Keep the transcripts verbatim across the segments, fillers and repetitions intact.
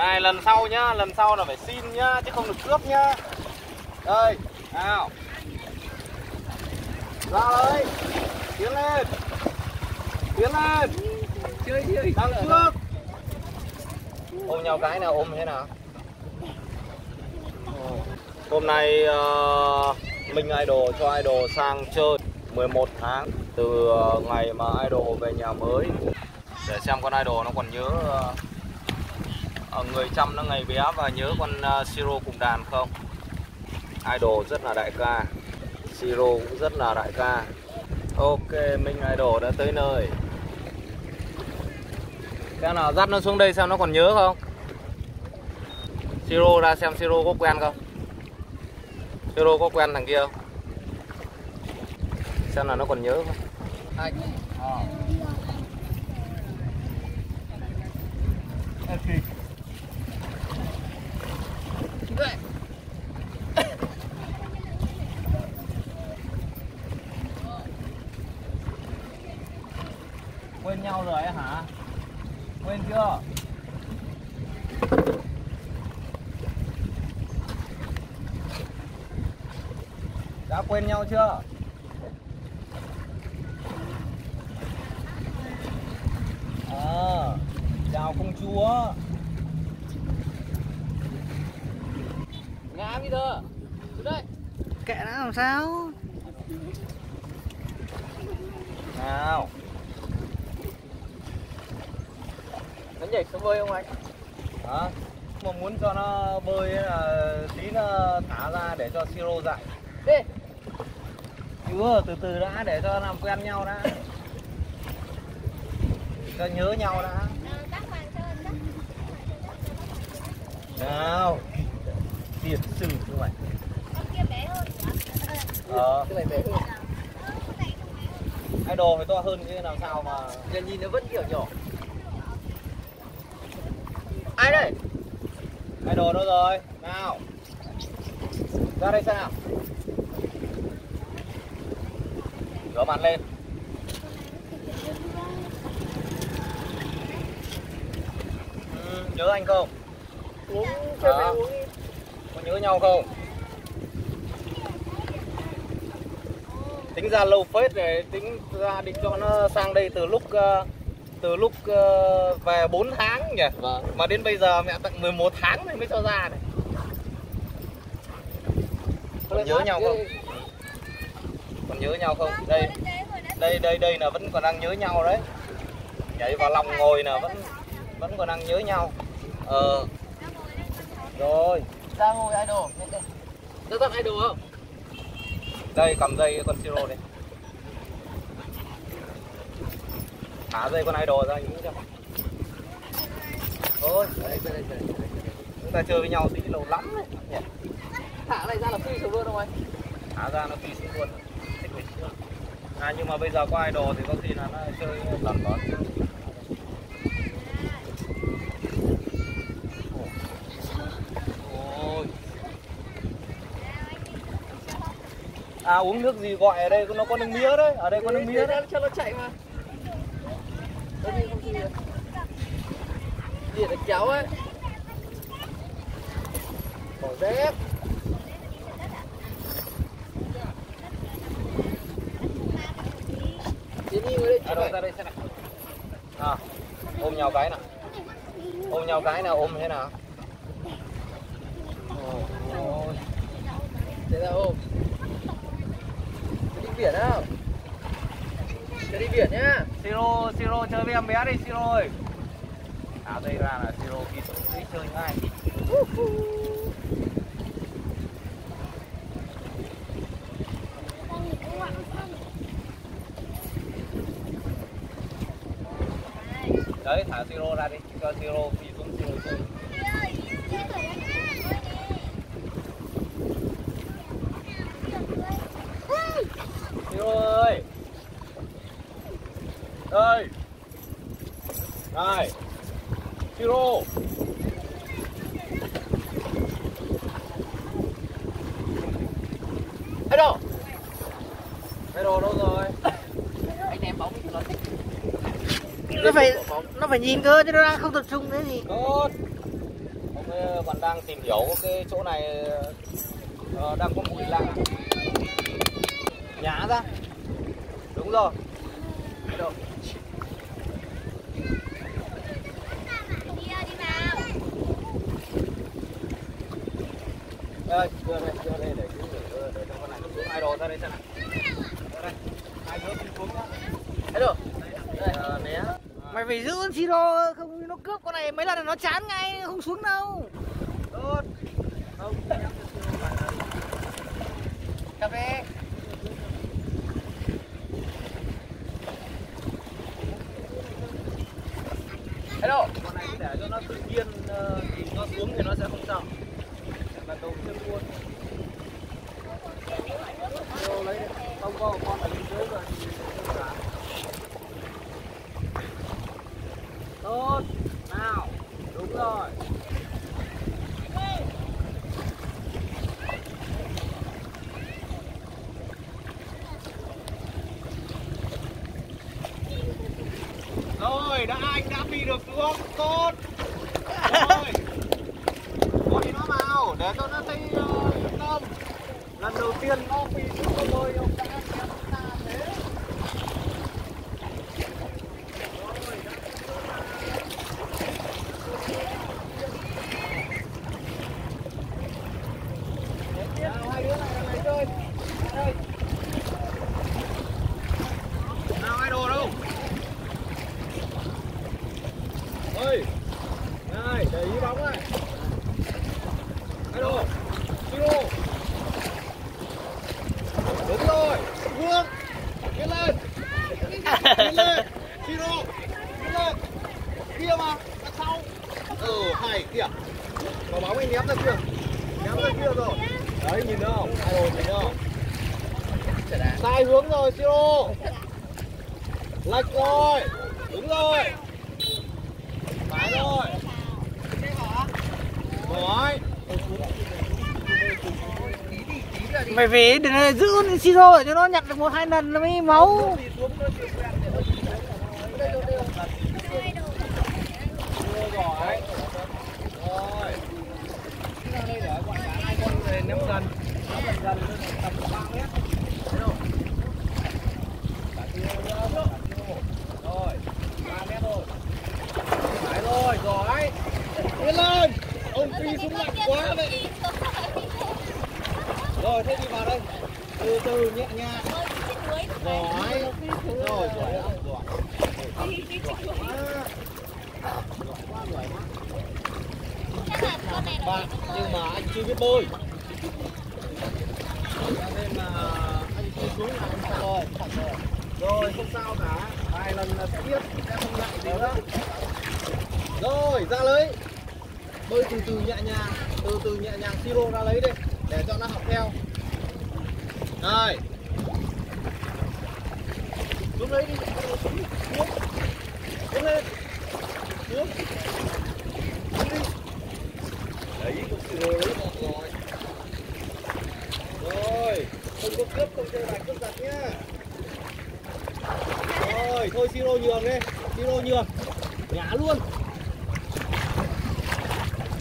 Này lần sau nhá, lần sau là phải xin nhá, chứ không được cướp nhá. Đây, nào. Ra đấy. Tiến lên. Tiến lên. Chơi chơi. Đang cướp. Ôm nhau cái nào, ôm thế nào. Hôm nay uh, mình idol cho idol sang chơi mười một tháng từ ngày mà idol về nhà mới, để xem con idol nó còn nhớ uh, người chăm nó ngày bé và nhớ con uh, Siro cùng đàn không. Idol rất là đại ca, Siro cũng rất là đại ca. Ok, mình idol đã tới nơi. Xem nào, dắt nó xuống đây xem nó còn nhớ không. Siro ra xem Siro có quen không. Siro có quen thằng kia không? Xem là nó còn nhớ không? Anh. À. Quên nhau rồi ấy, hả? Quên chưa? Đã quên nhau chưa? À, chào công chúa. Ngã bây giờ. Xuống đây. Kệ nó làm sao? Nào. Nó nhảy xuống bơi không anh? Hả? À, mà muốn cho nó bơi là tí nó thả ra để cho Siro dạy. Đi. Chưa, từ từ đã, để cho làm quen nhau đã, cho nhớ nhau đã. Nào, tiền sử như vậy. Ờ. Cái này bé hơn. Idol phải to hơn chứ làm sao mà. Nhìn nhìn nó vẫn kiểu nhỏ. Ai đây? Idol đâu rồi? Nào. Ra đây xem nào. Rửa mặt lên. Ừ, nhớ anh không? Uống, chơi à, uống đi. Có nhớ nhau không? Tính ra lâu phết để tính ra định cho nó sang đây từ lúc từ lúc về bốn tháng nhỉ? Vâng. Mà đến bây giờ mẹ tận mười một tháng mới cho ra này. Còn nhớ nhau không? Còn nhớ nhau không? Đây, đây, đây, đây là vẫn còn đang nhớ nhau đấy. Nhảy vào lòng ngồi là vẫn vẫn còn đang nhớ nhau. Ờ. Rồi. Ra ngồi idol. Ra tắt idol không? Đây, cầm dây con Siro đây. Thả dây con idol ra nhúng cho. Thôi, đây, đây, đây, đây. Chúng ta chơi với nhau tí lâu lắm đấy. Thả này ra là phi xuống luôn không anh? Thả ra nó phi xuống luôn. À, nhưng mà bây giờ có idol thì có khi là nó chơi lần đó. Ôi. À, uống nước gì gọi ở đây, nó có nước mía đấy, ở đây có nước mía đấy, cho nó chạy mà. Điện là kéo ấy. Bỏ dép. Đây, ra đây xem nào. À, ôm nhau cái nào. Ôm nhau cái nào, ôm thế nào. Ôi. Thế nào ôm. Đi biển không? Đi biển nhá. Siro, Siro chơi với em bé đi Siro ơi. À đây ra là Siro kịp đi chơi ngay. Đấy, thả Siro ra đi, cho Siro phi xuống Siro chơi. Siro ơi. Đây. Này. Siro. Ê đồ. Ê đồ đâu rồi? Anh em bóng nó thích. Nó phải nó phải nhìn cơ chứ nó ra không tập trung thế gì. Tốt. bạn đang tìm hiểu cái chỗ này uh, đang có mùi lạ, nhả ra. Đúng rồi. Được. Đây, đưa đây, đưa đây để cứu để, để cho con này xuống. Ai đồ ra đây xem nào. Đưa đây. Ai đứa xuống đó. Thấy được. Đây, né. Mày phải giữ con siro không nó cướp con này mấy lần là nó chán ngay, không xuống đâu. Tốt. Không. Cà phê. Thấy đâu. Con này để cho nó tự nhiên thì nó xuống thì nó sẽ không sao. Là đầu tiên luôn. Vô lấy không có con ở bên dưới rồi. Tốt. Nào, đúng rồi. Rồi, đã anh đã đi được xuống. Tốt. Rồi. Để cho nó thấy yên tâm. Lần đầu tiên nó bị chúng tôi ông đã xem ra thế. Nào hai đứa này là lấy chơi. Đây. Nào hai đồ đâu. Ơi. Này, để ý bóng này. Hello. Hello. Đúng rồi. Vương. Tiến lên. Tiến lên. Siro. Tiến lên. Kia mà, đằng sau. Ừ, hay kìa. Có bóng anh ném ra kia. Ném ra kia rồi. Đấy nhìn đâu. Ai rồi nhìn đâu. Sai hướng rồi Siro. Lệch rồi. Đúng rồi. Phải rồi. Rồi. Mày về đừng giữ siro để cho nó nhặt được một hai lần nó mới máu. Rồi, rồi. Đi lên. Ông phi xuống lạnh quá vậy. Rồi thế đi vào đây. Từ từ nhẹ nhàng. Giỏi. Rồi giỏi lắm. Giỏi. Bạn nhưng mà anh chưa biết bơi. Nên là anh chưa xuống là không sao rồi. Rồi không sao cả. Hai lần là sẽ biết sẽ không lạnh gì nữa. Rồi ra lưới. Bơi từ từ nhẹ nhàng, từ từ nhẹ nhàng siro ra lấy đi để cho nó học theo. Rồi. Xuống lấy đi. Xuống. Xuống lên. Xuống. Xuống đi. Đấy, con siro lấy một rồi. Rồi, không có cướp, không chơi bài cướp giật nhá. Rồi, thôi siro nhường đi. Siro nhường. Ngã luôn.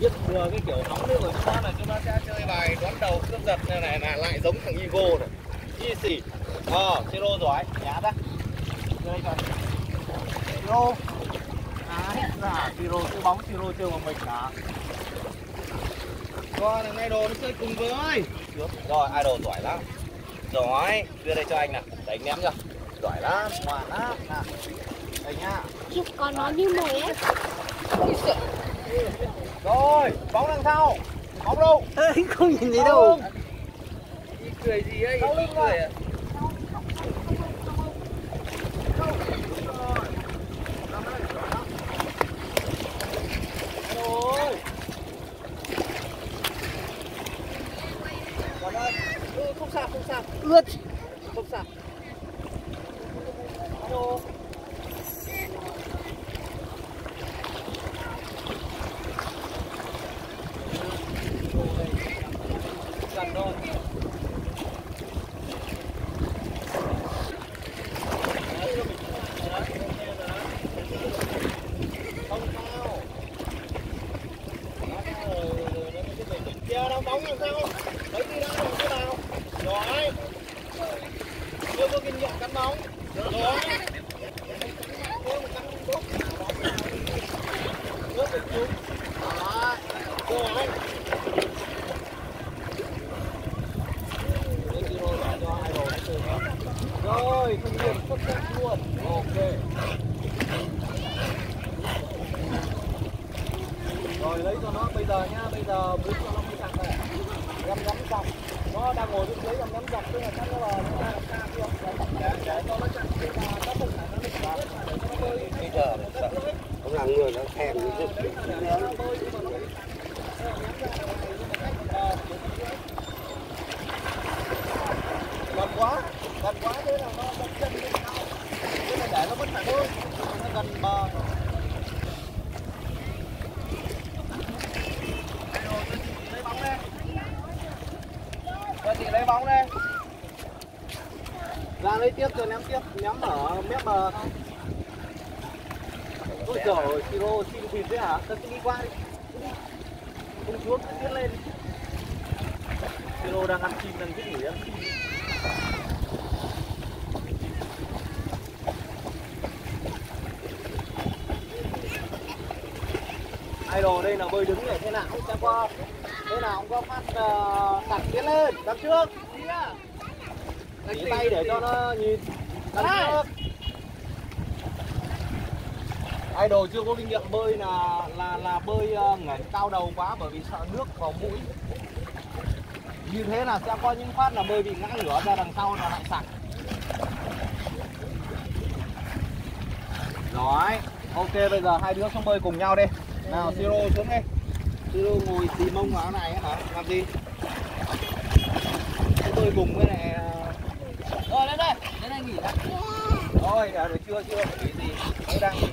Biết vừa cái kiểu nóng nữa rồi chúng ta là chúng ta sẽ chơi bài đoán đầu cướp giật này này là lại giống thằng Igo này. Chi xỉ. Ờ, siro giỏi, nhá ra. Đây rồi. Siro. À, hết là siro chơi bóng, siro chơi một mình cả. Con này idol nó chơi cùng với. Rồi, idol giỏi lắm. Giỏi, đưa đây cho anh nào. Đánh ném cho. Giỏi lắm, ngoan lắm. Nào. Đây nhá. Chụp con nó như mồi ấy. Rồi, bóng đằng sau. Bóng đâu? Không nhìn thấy đâu. Đi cười gì ấy? Sau lưng rồi. Không sao, không sao. Ướt. Không sao. Không sao. bóng làm sao lấy đi đâu làm thế nào rồi tôi có kinh nghiệm cắn bóng rồi rồi không được xuất sắc luôn. Ok rồi lấy cho nó bây giờ nhá, bây giờ bút cho nó mới sạc này, găm gắm dọc, nó đang ngồi bên dưới găm gắm dọc, tức là chắc nó là nó đang xa kia, để cho nó chặn khi mà nó không phải nó được bơi, nó bơi thì giờ sợ, không làm người nó thèm như thế, nó bơi chứ còn cái nhắm ra này nhưng mà cách bờ thì nó dưới, gần quá, gần quá thế là nó đặt chân lên cao, thế là để nó vẫn phải bơi, nó gần bờ. Chị lấy bóng đây. Ra lấy tiếp rồi ném tiếp, ném ở mép bờ không? Ôi giời ơi, Siro xin thịt thế hả? Tao đi qua đi. Không xuống, cứ tiến lên. Siro đang ăn chim, đang thích nghỉ đấy. Idol đây là bơi đứng để thế nào cũng sẽ qua. Thế nào cũng có phát uh, đặt tiến lên, đặt trước. Đánh tay để cho nó nhìn. Đặt trước. Idol chưa có kinh nghiệm bơi là là là bơi uh, ngẩng cao đầu quá bởi vì sợ nước vào mũi. Như thế là sẽ có những phát là bơi bị ngã ngửa ra đằng sau là lại sặc. Rồi, ok bây giờ hai đứa xuống bơi cùng nhau đi. Nào Siro xuống đi. Siro ngồi xì mông vào này hả? Làm gì? Thế tôi cùng cái này. Rồi lên đây, lên đây nghỉ đã. Thôi, à, được chưa chưa nghỉ gì? Tôi đang nghỉ.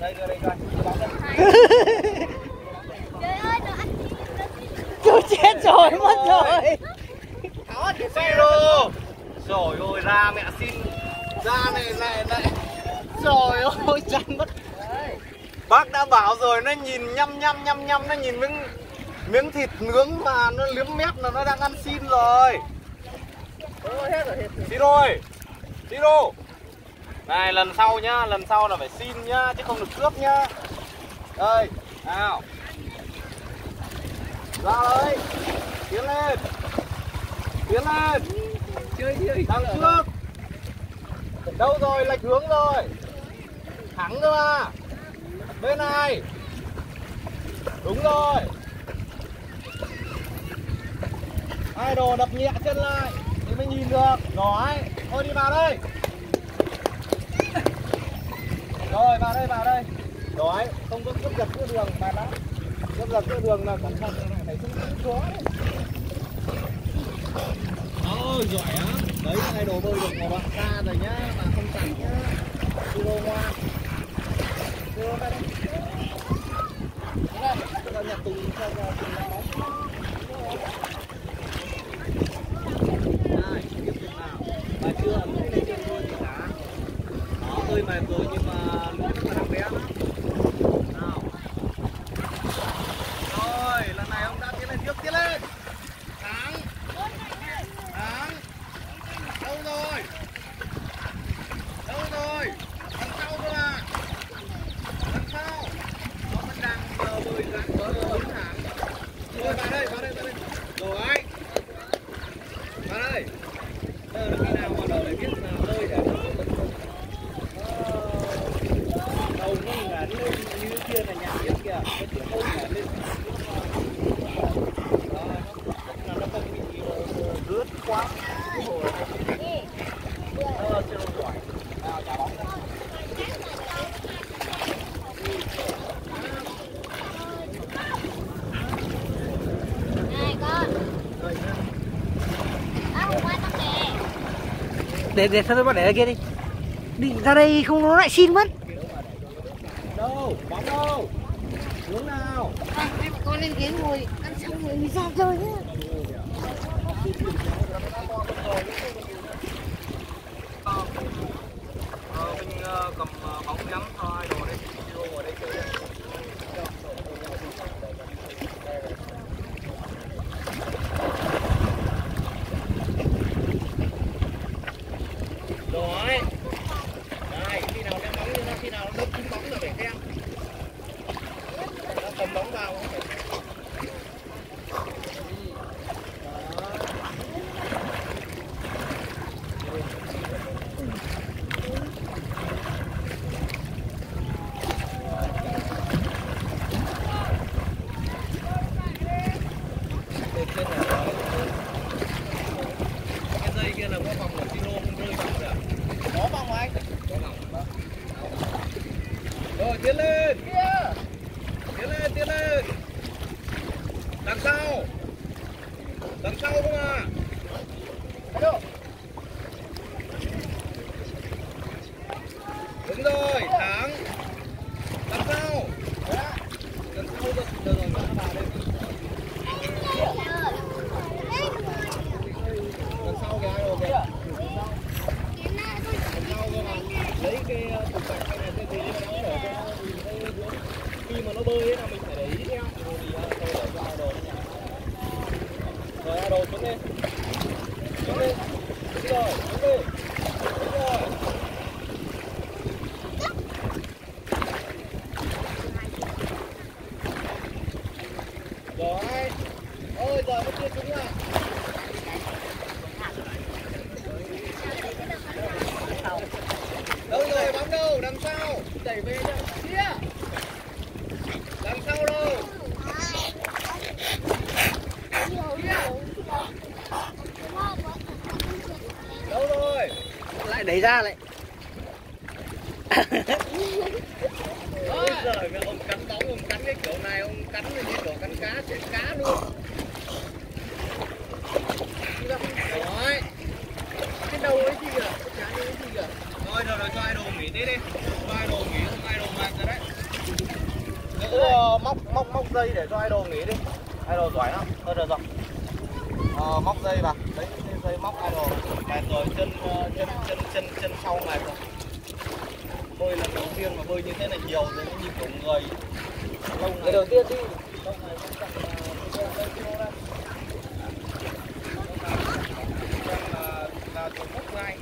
Đây đưa đây coi. Trời ơi, nó ăn chim. Tôi chết rồi, mất rồi. Tháo thì Siro. Rồi ôi ra mẹ xin. Ra này này này. Rồi ôi chán mất. Bác đã bảo rồi, nó nhìn nhăm nhăm nhăm nhăm, nó nhìn miếng miếng thịt nướng mà nó liếm mép là nó đang ăn xin rồi. Đi rồi, đi rồi. Này lần sau nhá, lần sau là phải xin nhá, chứ không được cướp nhá. Đây, nào. Ra đấy, tiến lên, tiến lên. Chơi chơi đằng trước. Đâu rồi, lệch hướng rồi. Thẳng cơ mà. Bên này. Đúng rồi. Idol đập nhẹ chân lại thì mới nhìn được. Rồi. Thôi đi vào đây. Rồi vào đây, vào đây. Rồi, không có cướp giật giữa đường mà đã. Cướp giật giữa đường là cẩn thận này phải xuống xuống. Ôi giỏi á. Đấy Idol bơi được của bạn ta rồi nhá, mà không chảnh nhá. Siro ngoan. Đây đây. Đây, nhặt từng, ra, ra, này, tiếp tục nào. Mà chưa lúc lên trên thôi thì cá. Nó hơi mệt rồi nhưng mà lúc rất là đặc bé. Nào. Rồi, lần này ông đã tiến lên trước, tiến lên. Thắng. Thắng. Đâu rồi? Đâu rồi? Đằng sau cơ mà. Rồi vào đây, vào đây, vào đây. Rồi anh. Vào đây. Giờ là khi nào mà đầu để biết là bơi để nó không được. Đầu như là lên như kia là nhà biết kìa. Cái chữ ôm là lên. Rồi nó không bị rớt quá. Ờ, chưa giỏi. Nào, trả bóng ra. Để, để sao tôi để ra kia đi. Đi ra đây không nó lại xin mất. Đâu, bóng đâu. Hướng nào. À, em con lên ghế ngồi, ăn xong rồi mới ra chơi nhá. Ờ, mình cầm bóng nhắm cho ai đồ đây. Video ở đây chơi đây. Tiến lên, kia. Tiến lên, tiến lên. Đằng sau. Đằng sau không à. Đúng rồi, thắng. Đằng sau. Đằng sau được được rồi, các bạn đây. Đằng sau cái ai rồi kìa. Đằng sau các bạn lấy cái cục gạch này cái gì đó để khi mà nó bơi là mình phải để ý theo. Rồi ra đồ xuống đi. Xuống đi. Đúng rồi, xuống đi. Đúng rồi. Rồi. Ôi giời nó chưa xuống à. Đâu rồi bóng đâu, đằng sau. Đẩy về nhá. Kia. Đằng sau đâu? Đâu rồi? Lại đẩy ra lại. Ôi giời mẹ, ông cắn bóng, ông cắn cái kiểu này, ông cắn cái kiểu cắn cá, chết cá luôn. Rồi. Cái đầu ấy gì kìa? Cái cá ấy gì kìa? Thôi rồi rồi cho idol nghỉ tí đi. Cho idol nghỉ, không idol mang ra đấy. Cứ móc móc móc dây để cho idol nghỉ đi. Idol giỏi lắm. Thôi được rồi. Ờ, móc dây vào. Đấy, dây móc idol. Mệt rồi, chân chân chân chân chân sau mệt rồi. Bơi lần đầu tiên mà bơi như thế này nhiều rồi, nó nhịp của người. Cái đầu tiên đi. Đông này không cần là kilo đây. Là là chỗ móc dây.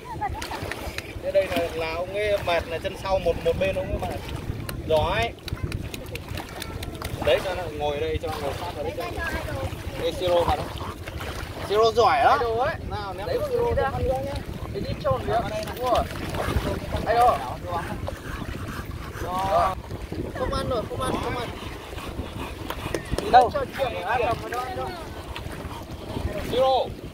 Thế đây là là ông ấy mệt là chân sau một một bên ông ấy mệt. Giỏi. Đấy cho nó ngồi đây cho ngồi sát vào đấy cho. Đây siro vào đó. Siro giỏi lắm. Nào ném đấy siro ra ăn nữa nhá. Để đi tròn được. Đúng rồi. Đây đâu. Rồi. Không ăn rồi, không ăn, không ăn. Đi đâu? Siro.